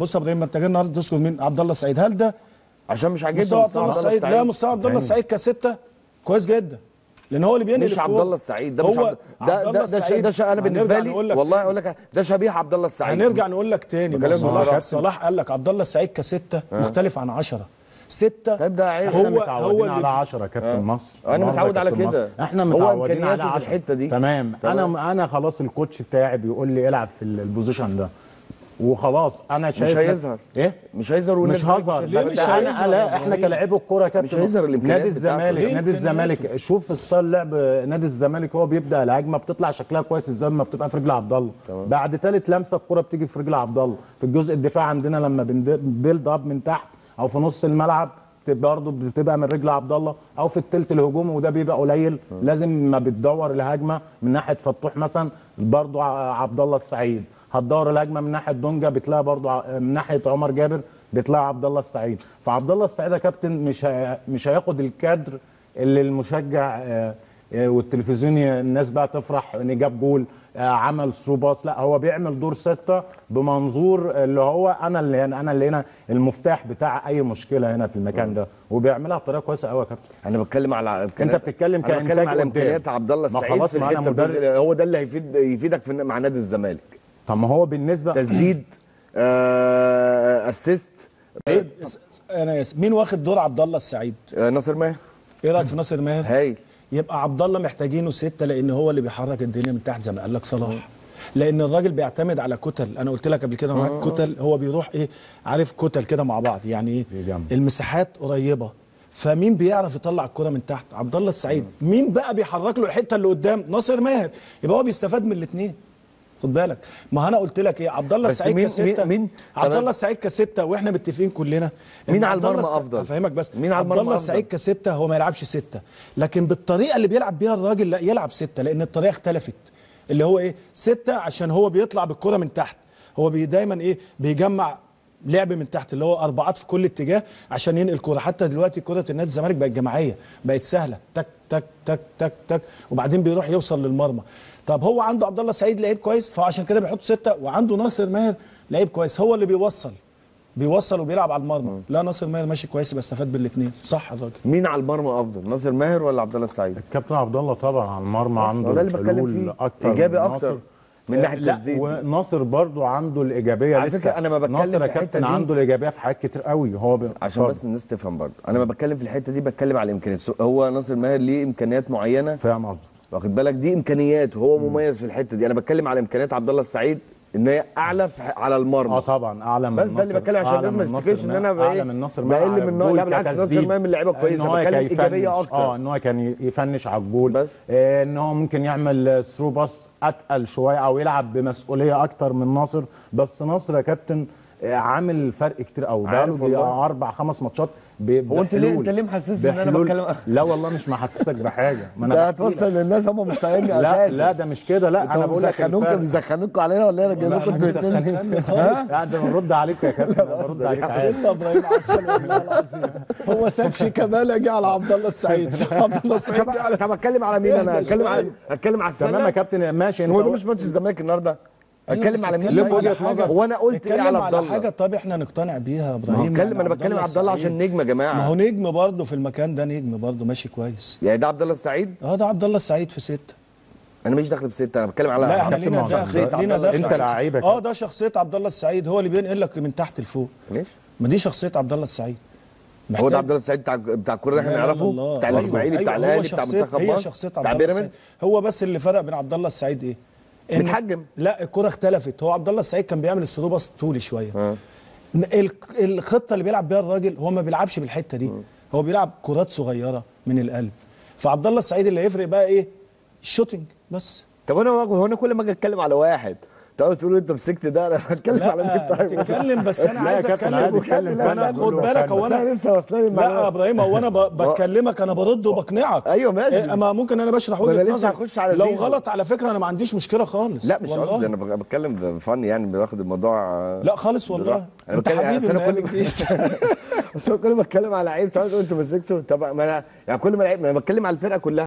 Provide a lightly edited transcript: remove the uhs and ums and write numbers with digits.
بص يا ابراهيم، محتاجين النهارده تذكر مين؟ عبد الله السعيد. هل ده عشان مش عاجبني مستوى عبد الله السعيد؟ لا، مستوى عبد الله السعيد كسته كويس جدا، لان هو اللي بينقل. مش عبد الله السعيد ده، مش عبد... ده ده ده شيء، ده انا بالنسبه لي والله اقول لك ده شبيه عبد الله السعيد. هنرجع نقول لك تاني، صلاح قال لك عبد الله السعيد كسته مختلف عن 10 6. طيب ده عيب، احنا متعودين على 10 يا كابتن مصر. انا متعود على كده، احنا متعودين على 10 الحته دي. تمام، انا خلاص الكوتش بتاعي بيقول لي العب في البوزيشن ده وخلاص، انا شايف مش هيظهر. ايه مش هيظهر؟ ولا مش هيظهر؟ لا، احنا كلاعيبه الكوره يا كابتن مش هيظهر. نادي الزمالك، نادي الزمالك شوف ستايل لعب نادي الزمالك. هو بيبدا الهجمه بتطلع شكلها كويس ازاي، ما بتبقى في رجل عبد الله، بعد ثالث لمسه الكوره بتيجي في رجل عبد الله. في الجزء الدفاع عندنا لما بنبيلد اب من تحت او في نص الملعب برضه بتبقى من رجل عبد الله، او في الثلث الهجوم، وده بيبقى قليل. لازم ما بتدور الهجمه من ناحيه فتوح مثلا، برضه عبد الله السعيد. هتدور الهجمه من ناحيه دونجا بتلاقي برضه من ناحيه عمر جابر بتلاقي عبد الله السعيد. فعبد الله السعيد يا كابتن مش هياخد الكادر اللي المشجع والتلفزيوني الناس بقى تفرح ان جاب جول، عمل ثرو باس. لا، هو بيعمل دور سته بمنظور اللي هو انا اللي هنا المفتاح بتاع اي مشكله هنا في المكان ده، وبيعملها بطريقه كويسه قوي يا كابتن. انا بتكلم على امكانيات، انت بتتكلم كامكانيات على امكانيات عبد الله السعيد في الحته، هو ده اللي يفيدك في مع نادي الزمالك. طب ما هو بالنسبه تسديد اسيست. انا اسف، مين واخد دور عبد الله السعيد؟ ناصر ماهر. ايه رايك في ناصر ماهر؟ هايل. يبقى عبد الله محتاجينه 6، لان هو اللي بيحرك الدنيا من تحت زي ما قال لك صلاح، لان الراجل بيعتمد على كتل. انا قلت لك قبل كده معاك كتل، هو بيروح ايه عارف كتل كده مع بعض، يعني ايه المساحات قريبه، فمين بيعرف يطلع الكره من تحت؟ عبد الله السعيد. مين بقى بيحرك له الحته اللي قدام؟ ناصر ماهر. يبقى هو بيستفاد من الاثنين، خد بالك. ما انا قلت لك ايه، عبد الله السعيد كسته. مين عبد الله السعيد كسته؟ واحنا متفقين كلنا مين على المرمى افضل. افهمك بس، مين على المرمى؟ عبد الله السعيد كسته هو ما يلعبش 6، لكن بالطريقه اللي بيلعب بيها الراجل لا يلعب 6، لان الطريقه اختلفت. اللي هو ايه 6 عشان هو بيطلع بالكره من تحت، هو دايما ايه بيجمع لعب من تحت، اللي هو 4 في كل اتجاه عشان ينقل كره. حتى دلوقتي كره النادي الزمالك بقت جماعيه، بقت سهله، تك تك تك تك تك، وبعدين بيروح يوصل للمرمى. طب هو عنده عبد الله سعيد لعيب كويس، فعشان كده بيحط 6، وعنده ناصر ماهر لعيب كويس، هو اللي بيوصل وبيلعب على المرمى. لا، ناصر ماهر ماشي كويس، يبقى استفاد بالاثنين. صح يا راجل. مين على المرمى افضل، ناصر ماهر ولا عبد الله سعيد؟ الكابتن عبد الله طبعا على المرمى، عنده ده اللي بتكلم فيه اكتر، ايجابي اكتر من ناحيه التسديد. وناصر برضو عنده الايجابيه. على فكره انا ما بتكلم في الحته دي، عنده الايجابيه في حاجات كتير قوي. هو عشان بس الناس تفهم، برضو انا ما بتكلم في الحته دي، بتكلم على الامكانيات. هو ناصر ماهر ليه امكانيات معينه، فاهم قصدي، واخد بالك، دي امكانياته، هو مميز في الحته دي. انا بتكلم على امكانيات عبد الله السعيد ان هي اعلى على المرمى. طبعا اعلى من بس ده اللي بتكلم، عشان الناس ما تفتكرش ان انا اعلى من ناصر ماهر، بقل من ناصر. لا بالعكس، ناصر ماهر من اللعيبه كويسه، بتكلم ايجابيه اكتر. ان هو كان يفنش على الجول بس، ان هو ممكن يعمل ثرو باس اتقل شويه، او يلعب بمسؤوليه اكتر من ناصر. بس ناصر يا كابتن عامل فرق كتير قوي، بقاله 4 5 ماتشات. انت ليه محسسني ان انا بتكلم؟ لا والله مش محسسك بحاجه، ما انا هتوصل للناس هم مش طايقيني اساسا. لا ده مش كده، لا انا بقول لك بيسخنوكوا علينا، ولا انا جاي لكم انتوا الاثنين خالص. لا ده بنرد عليك يا كابتن، برد عليك عادي. يا ابراهيم عسل والله العظيم، هو ساب شيكابالا جه على عبد الله السعيد. عبد الله السعيد جه على، طب اتكلم على مين؟ انا اتكلم على السنه. تمام يا كابتن، ماشي. هو ده مش ماتش الزمالك النهارده، اتكلم على مين؟ وانا قلت ايه على عبد الله؟ حاجه طب احنا نقتنع بيها يا ابراهيم. انا بتكلم عبد الله عشان نجم يا جماعه. ما هو نجم برضه في المكان ده، نجم برضه ماشي كويس. يعني ده عبد الله السعيد؟ ده عبد الله السعيد في 6. انا مش داخل ب6، انا بتكلم على شخصيه عبد الله. انت لعيبك ده شخصيه عبد الله السعيد، هو اللي بينقل لك من تحت لفوق. ماشي، ما دي شخصيه عبد الله السعيد. هو ده عبد الله السعيد بتاع الكوره اللي احنا نعرفه، بتاع الاسماعيلي، بتاع الاهلي، بتاع منتخب مصر، بتاع بيراميدز. هو بس اللي فرق بين عبد الله السعيد ايه؟ بتحجم. لا، الكره اختلفت. هو عبد الله السعيد كان بيعمل الثرو باس طولي شويه. الخطه اللي بيلعب بيها الراجل هو ما بيلعبش بالحته دي، هو بيلعب كرات صغيره من القلب. فعبد الله السعيد اللي هيفرق بقى ايه؟ الشوتنج بس. طب انا كل ما اجي اتكلم على واحد تقعد تقول انت مسكت ده، انا بتكلم على مين؟ طيب بتتكلم بس انا عايز اتكلم. انا خد بالك، هو انا لسه واصلاني المعلومه. لا يا ابراهيم، هو انا بكلمك، انا برد وبقنعك. ايوه ماشي. اما ممكن انا بشرح وجهه نظري، لسه هخش على زيزو. لو غلط على فكره انا ما عنديش مشكله خالص. لا مش قصدي، انا بتكلم فن، يعني باخد الموضوع. لا خالص والله، انا بس انا كل ما اتكلم على لعيب تقعد تقول انت مسكته. طب ما انا يعني كل ما لعيب، انا بتكلم على الفرقه كلها.